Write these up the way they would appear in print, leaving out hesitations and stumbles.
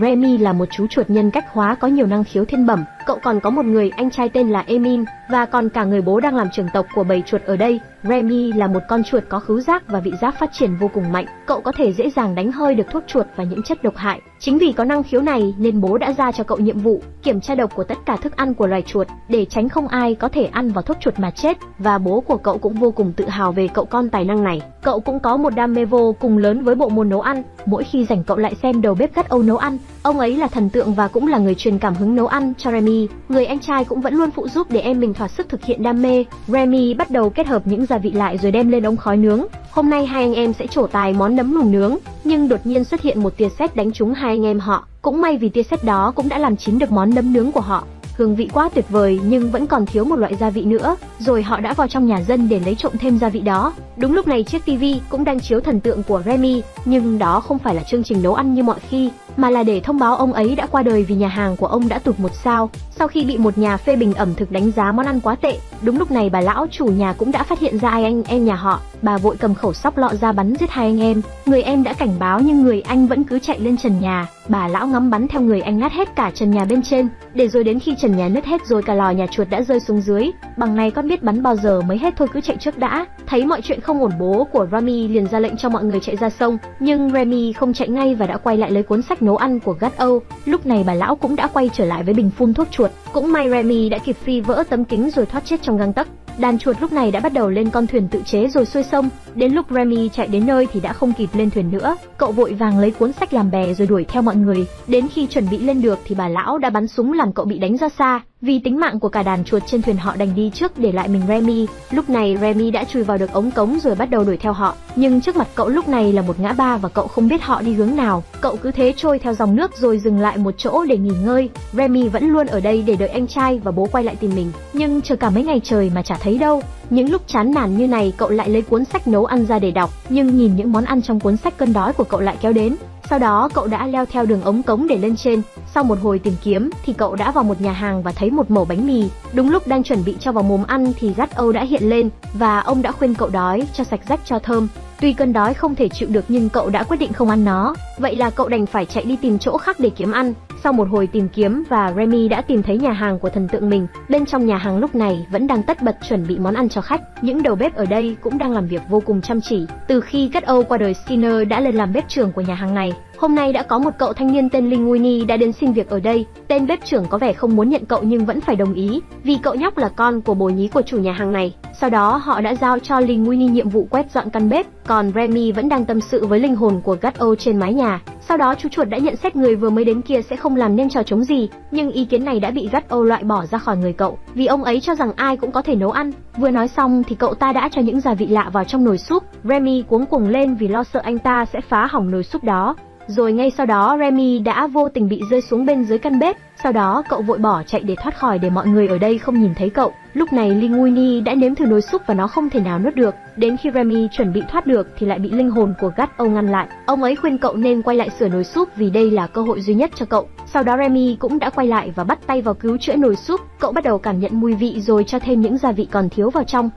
Remy là một chú chuột nhân cách hóa có nhiều năng khiếu thiên bẩm. Cậu còn có một người anh trai tên là Emin và còn cả người bố đang làm trưởng tộc của bầy chuột ở đây. Remy là một con chuột có khứu giác và vị giác phát triển vô cùng mạnh. Cậu có thể dễ dàng đánh hơi được thuốc chuột và những chất độc hại. Chính vì có năng khiếu này nên bố đã ra cho cậu nhiệm vụ kiểm tra độc của tất cả thức ăn của loài chuột để tránh không ai có thể ăn vào thuốc chuột mà chết. Và bố của cậu cũng vô cùng tự hào về cậu con tài năng này. Cậu cũng có một đam mê vô cùng lớn với bộ môn nấu ăn. Mỗi khi rảnh cậu lại xem đầu bếp Cắt Âu nấu ăn. Ông ấy là thần tượng và cũng là người truyền cảm hứng nấu ăn cho Remy. Người anh trai cũng vẫn luôn phụ giúp để em mình thỏa sức thực hiện đam mê. Remy bắt đầu kết hợp những gia vị lại rồi đem lên ống khói nướng. Hôm nay hai anh em sẽ trổ tài món nấm lùn nướng, nhưng đột nhiên xuất hiện một tia sét đánh trúng hai anh em họ. Cũng may vì tia sét đó cũng đã làm chín được món nấm nướng của họ. Hương vị quá tuyệt vời nhưng vẫn còn thiếu một loại gia vị nữa. Rồi họ đã vào trong nhà dân để lấy trộm thêm gia vị đó. Đúng lúc này chiếc tivi cũng đang chiếu thần tượng của Remy, nhưng đó không phải là chương trình nấu ăn như mọi khi, mà là để thông báo ông ấy đã qua đời vì nhà hàng của ông đã tụt 1 sao sau khi bị một nhà phê bình ẩm thực đánh giá món ăn quá tệ. Đúng lúc này bà lão chủ nhà cũng đã phát hiện ra hai anh em nhà họ. Bà vội cầm khẩu sóc lọ ra bắn giết hai anh em. Người em đã cảnh báo nhưng người anh vẫn cứ chạy lên trần nhà. Bà lão ngắm bắn theo người anh lát hết cả trần nhà bên trên, để rồi đến khi trần nhà nứt hết rồi cả lò nhà chuột đã rơi xuống dưới. Bằng này con biết bắn bao giờ mới hết, thôi cứ chạy trước đã. Thấy mọi chuyện không ổn, bố của Remy liền ra lệnh cho mọi người chạy ra sông. Nhưng Remy không chạy ngay và đã quay lại lấy cuốn sách nấu ăn của Gusteau. Lúc này bà lão cũng đã quay trở lại với bình phun thuốc chuột. Cũng may Remy đã kịp phi vỡ tấm kính rồi thoát chết trong gang tấc. Đàn chuột lúc này đã bắt đầu lên con thuyền tự chế rồi xuôi sông. Đến lúc Remy chạy đến nơi thì đã không kịp lên thuyền nữa. Cậu vội vàng lấy cuốn sách làm bè rồi đuổi theo mọi người. Đến khi chuẩn bị lên được thì bà lão đã bắn súng làm cậu bị đánh ra xa. Vì tính mạng của cả đàn chuột trên thuyền họ đành đi trước để lại mình Remy. Lúc này Remy đã chui vào được ống cống rồi bắt đầu đuổi theo họ. Nhưng trước mặt cậu lúc này là một ngã ba và cậu không biết họ đi hướng nào. Cậu cứ thế trôi theo dòng nước rồi dừng lại một chỗ để nghỉ ngơi. Remy vẫn luôn ở đây để đợi anh trai và bố quay lại tìm mình. Nhưng chờ cả mấy ngày trời mà chả thấy đâu. Những lúc chán nản như này cậu lại lấy cuốn sách nấu ăn ra để đọc. Nhưng nhìn những món ăn trong cuốn sách cơn đói của cậu lại kéo đến. Sau đó cậu đã leo theo đường ống cống để lên trên. Sau một hồi tìm kiếm thì cậu đã vào một nhà hàng và thấy một mẩu bánh mì. Đúng lúc đang chuẩn bị cho vào mồm ăn thì Gusteau đã hiện lên và ông đã khuyên cậu đói cho sạch rách cho thơm. Tuy cơn đói không thể chịu được nhưng cậu đã quyết định không ăn nó. Vậy là cậu đành phải chạy đi tìm chỗ khác để kiếm ăn. Sau một hồi tìm kiếm và Remy đã tìm thấy nhà hàng của thần tượng mình. Bên trong nhà hàng lúc này vẫn đang tất bật chuẩn bị món ăn cho khách. Những đầu bếp ở đây cũng đang làm việc vô cùng chăm chỉ. Từ khi Gusteau qua đời, Skinner đã lên làm bếp trưởng của nhà hàng này. Hôm nay đã có một cậu thanh niên tên Linguini đã đến xin việc ở đây. Tên bếp trưởng có vẻ không muốn nhận cậu nhưng vẫn phải đồng ý, vì cậu nhóc là con của bồ nhí của chủ nhà hàng này. Sau đó họ đã giao cho Linguini nhiệm vụ quét dọn căn bếp, còn Remy vẫn đang tâm sự với linh hồn của Gusteau trên mái nhà. Sau đó chú chuột đã nhận xét người vừa mới đến kia sẽ không làm nên trò chống gì, nhưng ý kiến này đã bị Gusteau loại bỏ ra khỏi người cậu, vì ông ấy cho rằng ai cũng có thể nấu ăn. Vừa nói xong thì cậu ta đã cho những gia vị lạ vào trong nồi súp. Remy cuống cuồng lên vì lo sợ anh ta sẽ phá hỏng nồi súp đó. Rồi ngay sau đó Remy đã vô tình bị rơi xuống bên dưới căn bếp. Sau đó cậu vội bỏ chạy để thoát khỏi để mọi người ở đây không nhìn thấy cậu. Lúc này Linguini đã nếm thử nồi súp và nó không thể nào nuốt được. Đến khi Remy chuẩn bị thoát được thì lại bị linh hồn của Gusteau ngăn lại. Ông ấy khuyên cậu nên quay lại sửa nồi súp vì đây là cơ hội duy nhất cho cậu. Sau đó Remy cũng đã quay lại và bắt tay vào cứu chữa nồi súp. Cậu bắt đầu cảm nhận mùi vị rồi cho thêm những gia vị còn thiếu vào trong.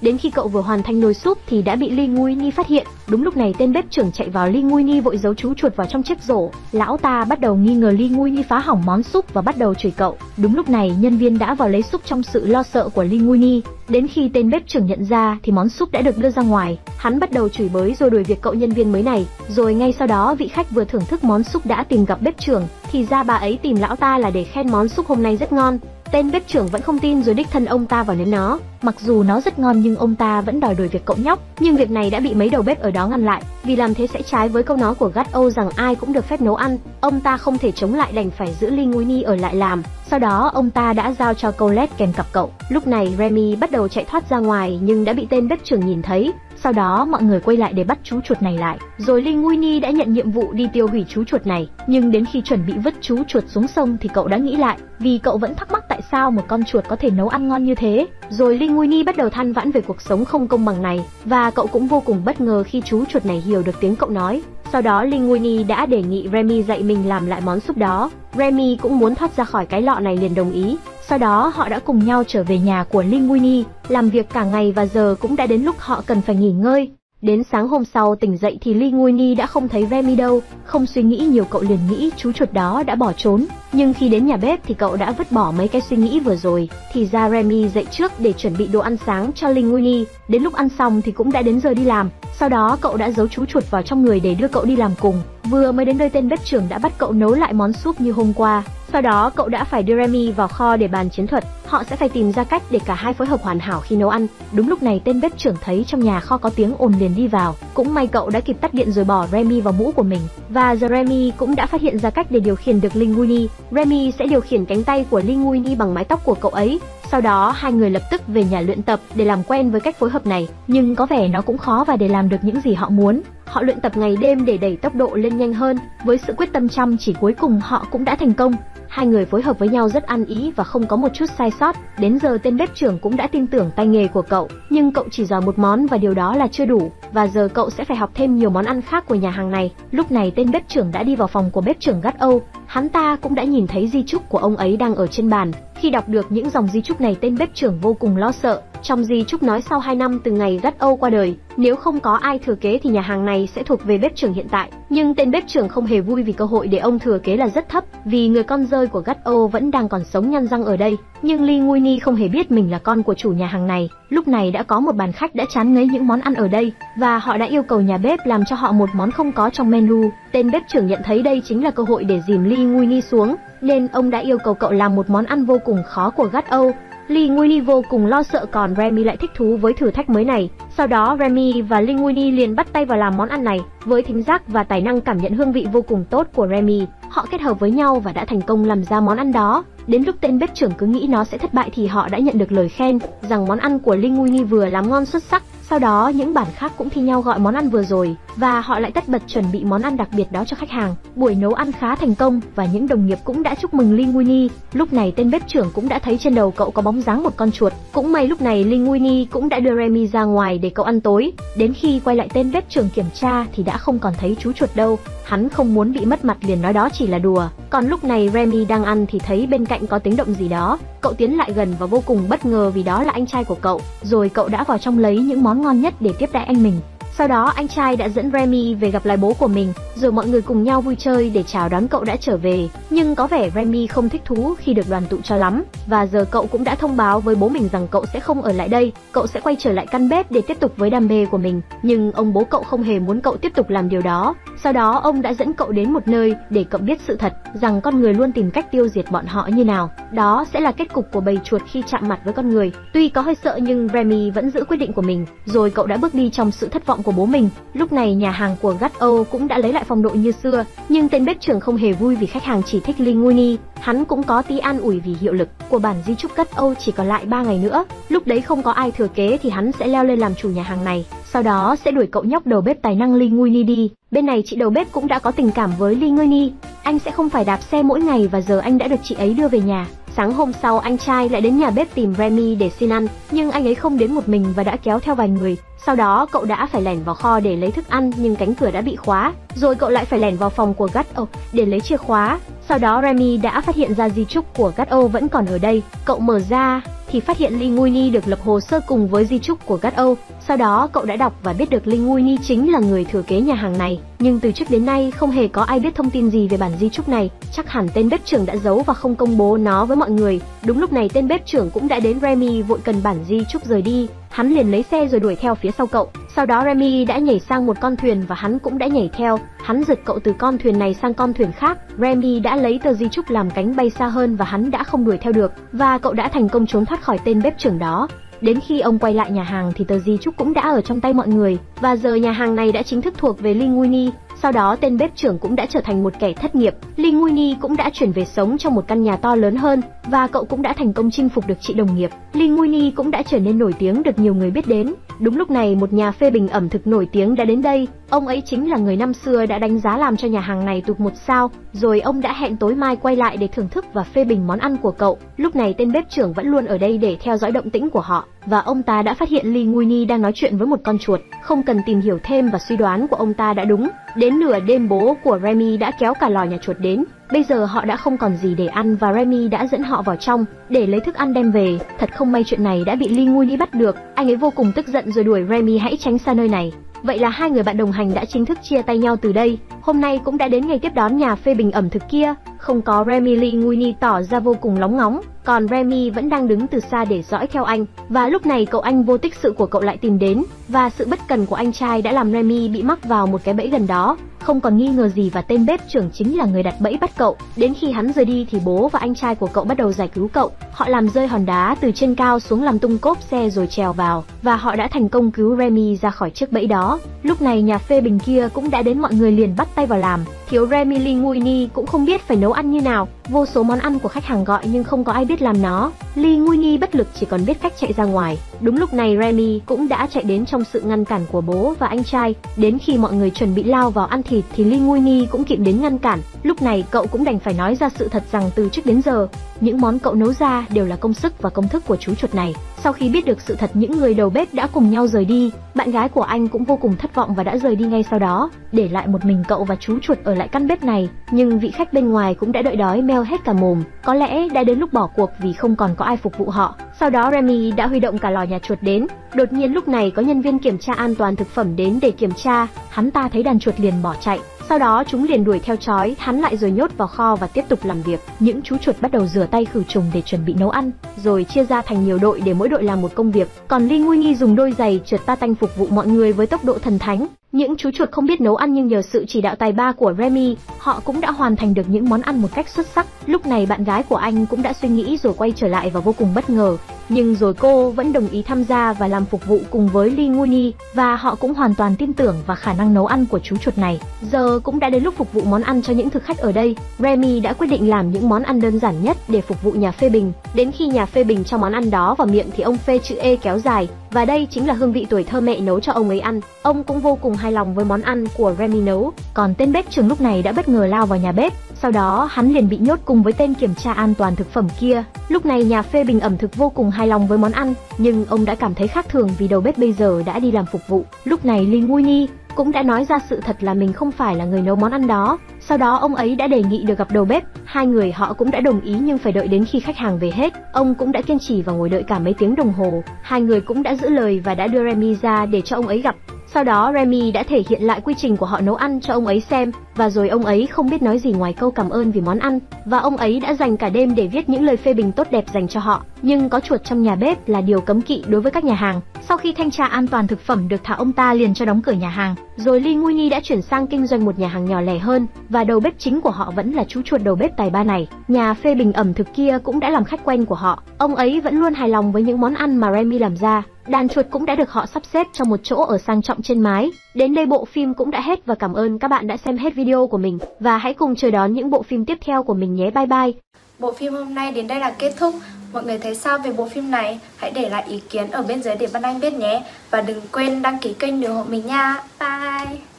Đến khi cậu vừa hoàn thành nồi súp thì đã bị Linguini phát hiện. Đúng lúc này tên bếp trưởng chạy vào. Linguini vội giấu chú chuột vào trong chiếc rổ. Lão ta bắt đầu nghi ngờ Linguini phá hỏng món súp và bắt đầu chửi cậu. Đúng lúc này nhân viên đã vào lấy súp trong sự lo sợ của Linguini. Đến khi tên bếp trưởng nhận ra thì món súp đã được đưa ra ngoài. Hắn bắt đầu chửi bới rồi đuổi việc cậu nhân viên mới này. Rồi ngay sau đó vị khách vừa thưởng thức món súp đã tìm gặp bếp trưởng. Thì ra bà ấy tìm lão ta là để khen món súp hôm nay rất ngon. Tên bếp trưởng vẫn không tin rồi đích thân ông ta vào nếm nó. Mặc dù nó rất ngon nhưng ông ta vẫn đòi đuổi việc cậu nhóc. Nhưng việc này đã bị mấy đầu bếp ở đó ngăn lại, vì làm thế sẽ trái với câu nói của Gusteau rằng ai cũng được phép nấu ăn. Ông ta không thể chống lại đành phải giữ Linguini ở lại làm. Sau đó ông ta đã giao cho Colette kèm cặp cậu. Lúc này Remy bắt đầu chạy thoát ra ngoài nhưng đã bị tên bếp trưởng nhìn thấy. Sau đó mọi người quay lại để bắt chú chuột này lại. Rồi Linguini đã nhận nhiệm vụ đi tiêu hủy chú chuột này. Nhưng đến khi chuẩn bị vứt chú chuột xuống sông thì cậu đã nghĩ lại, vì cậu vẫn thắc mắc tại sao một con chuột có thể nấu ăn ngon như thế. Rồi Linguini bắt đầu than vãn về cuộc sống không công bằng này. Và cậu cũng vô cùng bất ngờ khi chú chuột này hiểu được tiếng cậu nói. Sau đó Linguini đã đề nghị Remy dạy mình làm lại món súp đó. Remy cũng muốn thoát ra khỏi cái lọ này liền đồng ý. Sau đó họ đã cùng nhau trở về nhà của Linguini, làm việc cả ngày và giờ cũng đã đến lúc họ cần phải nghỉ ngơi. Đến sáng hôm sau tỉnh dậy thì Linguini đã không thấy Remy đâu, không suy nghĩ nhiều cậu liền nghĩ chú chuột đó đã bỏ trốn. Nhưng khi đến nhà bếp thì cậu đã vứt bỏ mấy cái suy nghĩ vừa rồi, thì ra Remy dậy trước để chuẩn bị đồ ăn sáng cho Linguini. Đến lúc ăn xong thì cũng đã đến giờ đi làm, sau đó cậu đã giấu chú chuột vào trong người để đưa cậu đi làm cùng. Vừa mới đến nơi tên bếp trưởng đã bắt cậu nấu lại món súp như hôm qua. Sau đó cậu đã phải đưa Remy vào kho để bàn chiến thuật, họ sẽ phải tìm ra cách để cả hai phối hợp hoàn hảo khi nấu ăn. Đúng lúc này tên bếp trưởng thấy trong nhà kho có tiếng ồn liền đi vào, cũng may cậu đã kịp tắt điện rồi bỏ Remy vào mũ của mình. Và giờ Remy cũng đã phát hiện ra cách để điều khiển được Linguini, Remy sẽ điều khiển cánh tay của Linguini bằng mái tóc của cậu ấy. Sau đó hai người lập tức về nhà luyện tập để làm quen với cách phối hợp này, nhưng có vẻ nó cũng khó và để làm được những gì họ muốn. Họ luyện tập ngày đêm để đẩy tốc độ lên nhanh hơn, với sự quyết tâm chăm chỉ cuối cùng họ cũng đã thành công. Hai người phối hợp với nhau rất ăn ý và không có một chút sai sót. Đến giờ tên bếp trưởng cũng đã tin tưởng tay nghề của cậu, nhưng cậu chỉ giỏi một món và điều đó là chưa đủ. Và giờ cậu sẽ phải học thêm nhiều món ăn khác của nhà hàng này. Lúc này tên bếp trưởng đã đi vào phòng của bếp trưởng Gusteau. Hắn ta cũng đã nhìn thấy di chúc của ông ấy đang ở trên bàn. Khi đọc được những dòng di chúc này tên bếp trưởng vô cùng lo sợ. Trong di chúc nói sau 2 năm từ ngày Gusteau qua đời, nếu không có ai thừa kế thì nhà hàng này sẽ thuộc về bếp trưởng hiện tại. Nhưng tên bếp trưởng không hề vui vì cơ hội để ông thừa kế là rất thấp, vì người con rơi của Gusteau vẫn đang còn sống nhăn răng ở đây. Nhưng Linguini không hề biết mình là con của chủ nhà hàng này. Lúc này đã có một bàn khách đã chán ngấy những món ăn ở đây, và họ đã yêu cầu nhà bếp làm cho họ một món không có trong menu. Tên bếp trưởng nhận thấy đây chính là cơ hội để dìm Linguini xuống, nên ông đã yêu cầu cậu làm một món ăn vô cùng khó của Gusteau. Linguini vô cùng lo sợ, còn Remy lại thích thú với thử thách mới này. Sau đó Remy và Linguini liền bắt tay vào làm món ăn này. Với thính giác và tài năng cảm nhận hương vị vô cùng tốt của Remy, họ kết hợp với nhau và đã thành công làm ra món ăn đó. Đến lúc tên bếp trưởng cứ nghĩ nó sẽ thất bại thì họ đã nhận được lời khen rằng món ăn của Linguini vừa làm ngon xuất sắc. Sau đó những bản khác cũng thi nhau gọi món ăn vừa rồi, và họ lại tất bật chuẩn bị món ăn đặc biệt đó cho khách hàng. Buổi nấu ăn khá thành công và những đồng nghiệp cũng đã chúc mừng Linguini. Lúc này tên bếp trưởng cũng đã thấy trên đầu cậu có bóng dáng một con chuột. Cũng may lúc này Linguini cũng đã đưa Remy ra ngoài để cậu ăn tối. Đến khi quay lại tên bếp trưởng kiểm tra thì đã không còn thấy chú chuột đâu. Hắn không muốn bị mất mặt liền nói đó chỉ là đùa. Còn lúc này Remy đang ăn thì thấy bên cạnh có tiếng động gì đó. Cậu tiến lại gần và vô cùng bất ngờ vì đó là anh trai của cậu. Rồi cậu đã vào trong lấy những món ngon nhất để tiếp đãi anh mình. Sau đó anh trai đã dẫn Remy về gặp lại bố của mình, rồi mọi người cùng nhau vui chơi để chào đón cậu đã trở về. Nhưng có vẻ Remy không thích thú khi được đoàn tụ cho lắm, và giờ cậu cũng đã thông báo với bố mình rằng cậu sẽ không ở lại đây, cậu sẽ quay trở lại căn bếp để tiếp tục với đam mê của mình. Nhưng ông bố cậu không hề muốn cậu tiếp tục làm điều đó. Sau đó ông đã dẫn cậu đến một nơi để cậu biết sự thật rằng con người luôn tìm cách tiêu diệt bọn họ như nào. Đó sẽ là kết cục của bầy chuột khi chạm mặt với con người. Tuy có hơi sợ nhưng Remy vẫn giữ quyết định của mình, rồi cậu đã bước đi trong sự thất vọng của bố mình. Lúc này nhà hàng của Gusteau cũng đã lấy lại phong độ như xưa, nhưng tên bếp trưởng không hề vui vì khách hàng chỉ thích Linguini. Hắn cũng có tí an ủi vì hiệu lực của bản di chúc Gusteau chỉ còn lại 3 ngày nữa. Lúc đấy không có ai thừa kế thì hắn sẽ leo lên làm chủ nhà hàng này, sau đó sẽ đuổi cậu nhóc đầu bếp tài năng Linguini đi. Bên này chị đầu bếp cũng đã có tình cảm với Linguini, anh sẽ không phải đạp xe mỗi ngày và giờ anh đã được chị ấy đưa về nhà. Sáng hôm sau anh trai lại đến nhà bếp tìm Remy để xin ăn, nhưng anh ấy không đến một mình và đã kéo theo vài người. Sau đó cậu đã phải lẻn vào kho để lấy thức ăn nhưng cánh cửa đã bị khóa, rồi cậu lại phải lẻn vào phòng của Gusteau để lấy chìa khóa. Sau đó Remy đã phát hiện ra di chúc của Gusteau vẫn còn ở đây, cậu mở ra thì phát hiện Linguini được lập hồ sơ cùng với di chúc của Gusteau. Sau đó cậu đã đọc và biết được Linguini chính là người thừa kế nhà hàng này, nhưng từ trước đến nay không hề có ai biết thông tin gì về bản di chúc này. Chắc hẳn tên bếp trưởng đã giấu và không công bố nó với mọi người. Đúng lúc này tên bếp trưởng cũng đã đến, Remy vội cần bản di chúc rời đi. Hắn liền lấy xe rồi đuổi theo phía sau cậu. Sau đó Remy đã nhảy sang một con thuyền và hắn cũng đã nhảy theo. Hắn giật cậu từ con thuyền này sang con thuyền khác. Remy đã lấy tờ di chúc làm cánh bay xa hơn và hắn đã không đuổi theo được. Và cậu đã thành công trốn thoát khỏi tên bếp trưởng đó. Đến khi ông quay lại nhà hàng thì tờ di chúc cũng đã ở trong tay mọi người. Và giờ nhà hàng này đã chính thức thuộc về Linguini. Sau đó tên bếp trưởng cũng đã trở thành một kẻ thất nghiệp. Linguini cũng đã chuyển về sống trong một căn nhà to lớn hơn, và cậu cũng đã thành công chinh phục được chị đồng nghiệp. Linguini cũng đã trở nên nổi tiếng được nhiều người biết đến. Đúng lúc này một nhà phê bình ẩm thực nổi tiếng đã đến đây. Ông ấy chính là người năm xưa đã đánh giá làm cho nhà hàng này tụt 1 sao. Rồi ông đã hẹn tối mai quay lại để thưởng thức và phê bình món ăn của cậu. Lúc này tên bếp trưởng vẫn luôn ở đây để theo dõi động tĩnh của họ. Và ông ta đã phát hiện Linguini đang nói chuyện với một con chuột. Không cần tìm hiểu thêm và suy đoán của ông ta đã đúng. Đến nửa đêm bố của Remy đã kéo cả lò nhà chuột đến. Bây giờ họ đã không còn gì để ăn và Remy đã dẫn họ vào trong để lấy thức ăn đem về. Thật không may chuyện này đã bị Linguini bắt được. Anh ấy vô cùng tức giận rồi đuổi Remy hãy tránh xa nơi này. Vậy là hai người bạn đồng hành đã chính thức chia tay nhau từ đây. Hôm nay cũng đã đến ngày tiếp đón nhà phê bình ẩm thực kia. Không có Remy, Linguini tỏ ra vô cùng lóng ngóng. Còn Remy vẫn đang đứng từ xa để dõi theo anh. Và lúc này cậu anh vô tích sự của cậu lại tìm đến. Và sự bất cần của anh trai đã làm Remy bị mắc vào một cái bẫy gần đó. Không còn nghi ngờ gì và tên bếp trưởng chính là người đặt bẫy bắt cậu. Đến khi hắn rời đi thì bố và anh trai của cậu bắt đầu giải cứu cậu. Họ làm rơi hòn đá từ trên cao xuống làm tung cốp xe rồi trèo vào. Và họ đã thành công cứu Remy ra khỏi chiếc bẫy đó. Lúc này nhà phê bình kia cũng đã đến, mọi người liền bắt tay vào làm. Thiếu Remy, Linguini cũng không biết phải nấu ăn như nào. Vô số món ăn của khách hàng gọi nhưng không có ai biết làm nó. Linguini bất lực chỉ còn biết cách chạy ra ngoài. Đúng lúc này Remy cũng đã chạy đến trong sự ngăn cản của bố và anh trai. Đến khi mọi người chuẩn bị lao vào ăn thịt thì Linguini cũng kịp đến ngăn cản. Lúc này cậu cũng đành phải nói ra sự thật rằng từ trước đến giờ, những món cậu nấu ra đều là công sức và công thức của chú chuột này. Sau khi biết được sự thật, những người đầu bếp đã cùng nhau rời đi. Bạn gái của anh cũng vô cùng thất vọng và đã rời đi ngay sau đó, để lại một mình cậu và chú chuột ở lại căn bếp này. Nhưng vị khách bên ngoài cũng đã đợi đói meo hết cả mồm. Có lẽ đã đến lúc bỏ cuộc vì không còn có ai phục vụ họ. Sau đó Remy đã huy động cả lò nhà chuột đến. Đột nhiên lúc này có nhân viên kiểm tra an toàn thực phẩm đến để kiểm tra. Hắn ta thấy đàn chuột liền bỏ chạy. Sau đó chúng liền đuổi theo trói hắn lại rồi nhốt vào kho và tiếp tục làm việc. Những chú chuột bắt đầu rửa tay khử trùng để chuẩn bị nấu ăn, rồi chia ra thành nhiều đội để mỗi đội làm một công việc. Còn Linguini dùng đôi giày trượt ta tanh phục vụ mọi người với tốc độ thần thánh. Những chú chuột không biết nấu ăn nhưng nhờ sự chỉ đạo tài ba của Remy, họ cũng đã hoàn thành được những món ăn một cách xuất sắc. Lúc này bạn gái của anh cũng đã suy nghĩ rồi quay trở lại và vô cùng bất ngờ. Nhưng rồi cô vẫn đồng ý tham gia và làm phục vụ cùng với Linguini. Và họ cũng hoàn toàn tin tưởng vào khả năng nấu ăn của chú chuột này. Giờ cũng đã đến lúc phục vụ món ăn cho những thực khách ở đây. Remy đã quyết định làm những món ăn đơn giản nhất để phục vụ nhà phê bình. Đến khi nhà phê bình cho món ăn đó vào miệng thì ông phê chữ E kéo dài. Và đây chính là hương vị tuổi thơ mẹ nấu cho ông ấy ăn. Ông cũng vô cùng hài lòng với món ăn của Remy nấu. Còn tên bếp trưởng lúc này đã bất ngờ lao vào nhà bếp. Sau đó hắn liền bị nhốt cùng với tên kiểm tra an toàn thực phẩm kia. Lúc này nhà phê bình ẩm thực vô cùng hài lòng với món ăn, nhưng ông đã cảm thấy khác thường vì đầu bếp bây giờ đã đi làm phục vụ. Lúc này Linguini cũng đã nói ra sự thật là mình không phải là người nấu món ăn đó. Sau đó ông ấy đã đề nghị được gặp đầu bếp. Hai người họ cũng đã đồng ý nhưng phải đợi đến khi khách hàng về hết. Ông cũng đã kiên trì và ngồi đợi cả mấy tiếng đồng hồ. Hai người cũng đã giữ lời và đã đưa Remy ra để cho ông ấy gặp. Sau đó Remy đã thể hiện lại quy trình của họ nấu ăn cho ông ấy xem. Và rồi ông ấy không biết nói gì ngoài câu cảm ơn vì món ăn. Và ông ấy đã dành cả đêm để viết những lời phê bình tốt đẹp dành cho họ. Nhưng có chuột trong nhà bếp là điều cấm kỵ đối với các nhà hàng. Sau khi thanh tra an toàn thực phẩm được thả, ông ta liền cho đóng cửa nhà hàng. Rồi Linguini đã chuyển sang kinh doanh một nhà hàng nhỏ lẻ hơn. Và đầu bếp chính của họ vẫn là chú chuột đầu bếp tài ba này. Nhà phê bình ẩm thực kia cũng đã làm khách quen của họ. Ông ấy vẫn luôn hài lòng với những món ăn mà Remy làm ra. Đàn chuột cũng đã được họ sắp xếp trong một chỗ ở sang trọng trên mái. Đến đây bộ phim cũng đã hết và cảm ơn các bạn đã xem hết video của mình. Và hãy cùng chờ đón những bộ phim tiếp theo của mình nhé. Bye bye! Bộ phim hôm nay đến đây là kết thúc. Mọi người thấy sao về bộ phim này? Hãy để lại ý kiến ở bên dưới để Vân Anh biết nhé. Và đừng quên đăng ký kênh ủng hộ mình nha. Bye!